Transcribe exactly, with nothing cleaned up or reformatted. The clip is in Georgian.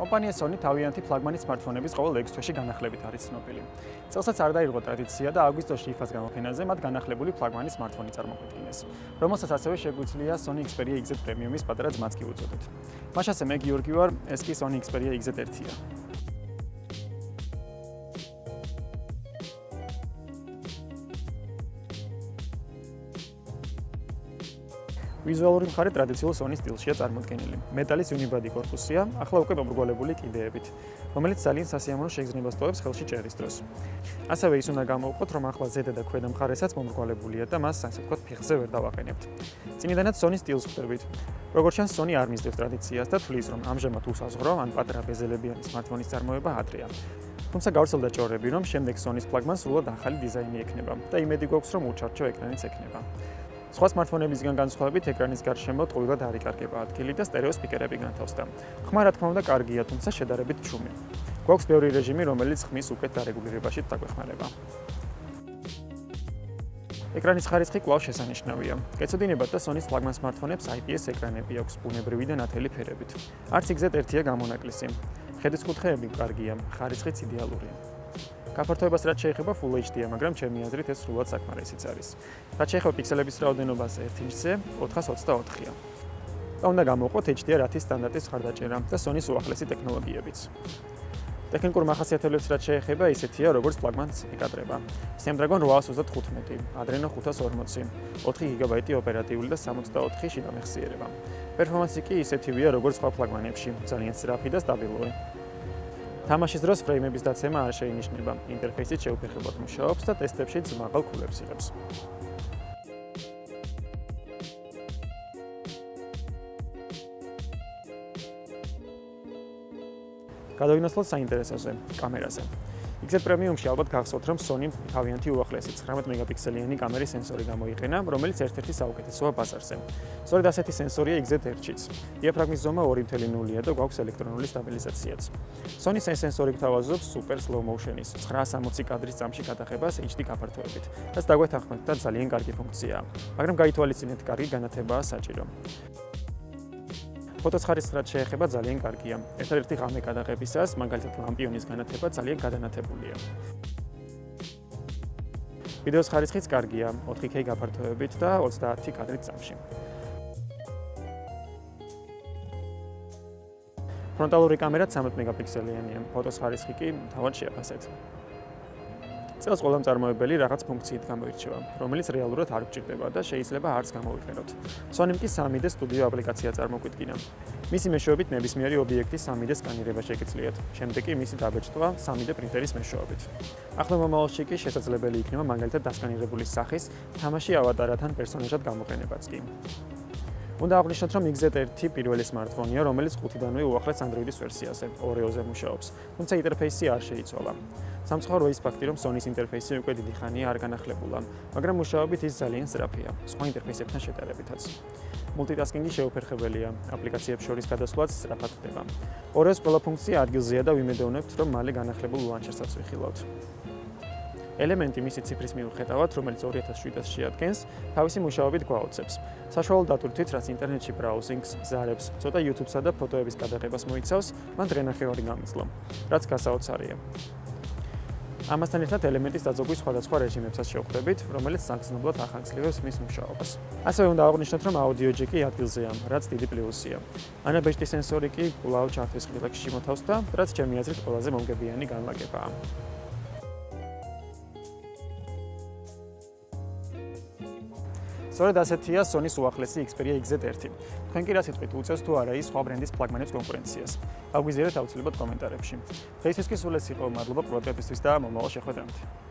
Company Sony თავიანთი ფლაგმანის smartphoneების ყოველ ექვს თვეში განახლებით არის ცნობილი. Წელსაც არ დაირღვა ტრადიცია და აგვისტოში იფას გამოფენაზე მათ განახლებული ფლაგმანის smartphone-ი წარმოგვიდგინეს, რომელსაც ასევე შეგვიძლია Sony Xperia X Z პრემიუმის პატარა ძმაც კი უწოდოთ. მაშასე მე გიორგი ვარ, ეს კი Sony Xperia X Z one-ია. Visual მხარე ტრადიციულ Sony სტილშია წარმოდგენილი. მეტალის უნიბადი корпуსია, ახლა უკვე მომრგვალებული კიდეებით, რომელიც ძალიან სასიამოვნო შეგრძნებას ტოვებს ხელში ჭერის დროს. ასევე ის უნდა გამოვყოთ, რომ ახლა ზედა და ქვედა მხარესაც მომრგვალებულია და მას, ასე ვთქვათ, ფეხზე ვერ დავაყენებთ. წინიდანაც Sony სტილს ხვდებით. როგორც ჩანს, Sony არ მისდევს ტრადიციას და თვლის, რომ ამჟამად უსაზღვრო ან პატარა ბეზელებიანი smartphone-ის წარმოება ადრეა. თუმცა გავრცელდა ჭორები, რომ შემდეგ Sony-ს ფლაგმანს სრულად ახალი დიზაინი ექნება და იმედი გვაქვს, რომ უჩარჩო ეკრანიც ექნება. სხვა smartphone-ებისგან განსხვავებით, ეკრანის გარშემო ტყუილად არ იკარგება ადგილი და სტერეო სპიკერები განთავსდა. ხმა, რა თქმა უნდა, კარგია, თუმცა შედარებით ჩუმი. გვაქვს ბევრი რეჟიმი, რომელიც ხმის უკეთ დარეგულირებაში დაგვეხმარება. ეკრანის ხარისხი კვლავ შესანიშნავია. კეთილდინებად და Sony-ს ფლაგმან smartphone-ებს I P S ეკრანები აქვს ბუნებრივი და ნათელი ფერებით. არც X Z one-ია გამონაკლისი. ხედის კუთხეები კარგია, ხარისხიც იდეალურია. გაფართოებას რაც შეიძლება Full H D-ია, მაგრამ ჩემი აზრით ეს სრულად საკმარისიც არის. რაც შეეხება პიქსელების რაოდენობას ერთ ინჩზე, ოთხას ოცდაოთხია. და უნდა გამოვყოთ H D-ია რათის სტანდარტის ხარდაჭერა და Sony-ს უახლესი ტექნოლოგიებიც. ტექნიკურ მახასიათებლებს რაც შეეხება, ისეთია, როგორც ფლაგმანს ეკადრება. Snapdragon osemოცდათხუთმეტი, Adreno ხუთას ორმოცი, ოთხი გიგაბაიტი ოპერატიული და სამოცდაოთხი შინამეხსიერება. პერფორმანსი კი ისეთივეა, როგორც სხვა ფლაგმანებში, ძალიან სწრაფი და სტაბილური. თამაშის დროს ფრეიმების დაცემა არ შეინიშნება, ინტერფეისით შეუფერხებლად მუშაობს და ტესტებშიც მაღალ ქულებს იღებს. გადავინაცვლოთ საინტერესოზე, კამერაზე. X Z პრემიუმში ალბათ გახსოვთ, რომ Sony-მ თავიანთი უახლესი ცხრამეტ მეგაპიქსელიანი კამერის სენსორი გამოიყენა, რომელიც ერთ-ერთი საუკეთესოა ბაზარზე. სწორედ ასეთი სენსორია X Z one-შიც. დიაფრაგმის ზომა ორი нуль нуль-ია და გვაქვს ელექტრონული სტაბილიზაციაც. Sony-ს ეს სენსორი გთავაზობს super slow motion-ის ცხრაასამოცი კადრის წამში გადაღებას H D გაფართოებით. რაც დაგვეთანხმეთ და ძალიან კარგი ფუნქციაა. მაგრამ გაითვალისწინეთ, კარგი განათებაა საჭირო. Ფოტოს ხარისხი რაც შეეხება ძალიან კარგია. ერთადერთი ღამე გადაღებისას, მაგალითად ლამპიონის განათება ძალიან გადანათებულია. ვიდეოს ხარისხიც კარგია, ოთხი K გაფართოებით და ოცდაათი კადრით წამში. ფრონტალური კამერა ცამეტ მეგაპიქსელიანია, ფოტოს ხარისხი კი თავად შეაფასეთ. წელს ყველამ წარმოებელი რაღაც ფუნქციით გამოირჩევა, რომელიც რეალურად არ გვჭირდება და შეიძლება არც გამოვიყენოთ. Sony-მ კი სამი D სტუდიო აპლიკაცია წარმოგვიდგინა. მისი მეშვეობით ნებისმიერი ობიექტი სამი D სკანირება შეგიძლიათ. შემდეგ კი მისი დაბეჭდვა სამი D პრინტერის მეშვეობით. ახლა მომავალში კი შესაძლებელი იქნება მაგალითად დასკანირებული სახის თამაში ავატარად ან პერსონაჟად გამოყენებაც კი. უნდა აღვნიშნოთ, რომ X Z one პირველი smartphone-ია, რომელიც ხუთიდანვე უახლეს Android-ის ვერსიაზე, Oreo-ზე მუშაობს, თუმცა ინტერფეისი არ შეიცვალა. სამწუხაროა ის ფაქტი, რომ Sony-ის ინტერფეისი უკვე დიდი ხანია არ განახლებულა, მაგრამ მუშაობით ის ძალიან სწრაფია, სხვა ინტერფეისებთან შედარებითაც. Multitasking-ი შეუფერხებელია, აპლიკაციებს შორის გადასვლაც სწრაფად ხდება. Oreo-ს ყველა ფუნქცია ადგილზეა და ვიმედოვნებთ, რომ მალე განახლებულ ლანჩერსაც ვიხილავთ. ელემენტი მისი ციფრის მიუხედავად, რომელიც ორი ათას შვიდას შეადგენს, თავისი მუშაობით გვაოცებს. საშუალო დატვირთვით, რაც ინტერნეტში ბრაუზინგს, ზარებს, ცოტა YouTube-სა და ფოტოების გადაღებას მოიცავს, მან დრენახევარი გამძლო, რაც გასაოცარია. ამასთან ერთად ელემენტის დაძოგვის სხვადასხვა რეჟიმებსაც შევხვდებით, რომელიც საგრძნობლად ახანგრძლივებს მის მუშაობას. ასევე უნდა აღვნიშნოთ, რომ აუდიო ჯეკი ადგილზეა, რაც დიდი პლუსია. ანაბეჭდი სენსორი კი კვლავ ჩართვის ღილაკში მოთავს და, რაც ჩემი აზრით, ყველაზე მომგებიანი განლაგებაა. სწორედ ასეთია Sony-ს უახლესი Xperia X Z one. თქვენ კი რა სიტყვით უწევს თუ არა ის სხვა ბრენდის ფლაგმანებს კონკურენციას? აგვიზიარეთ აუცილებლად კომენტარებში. დღეისთვის კი სულ ეს იყო, მადლობა ყურადღებისთვის და მომავალ შეხვედრამდე.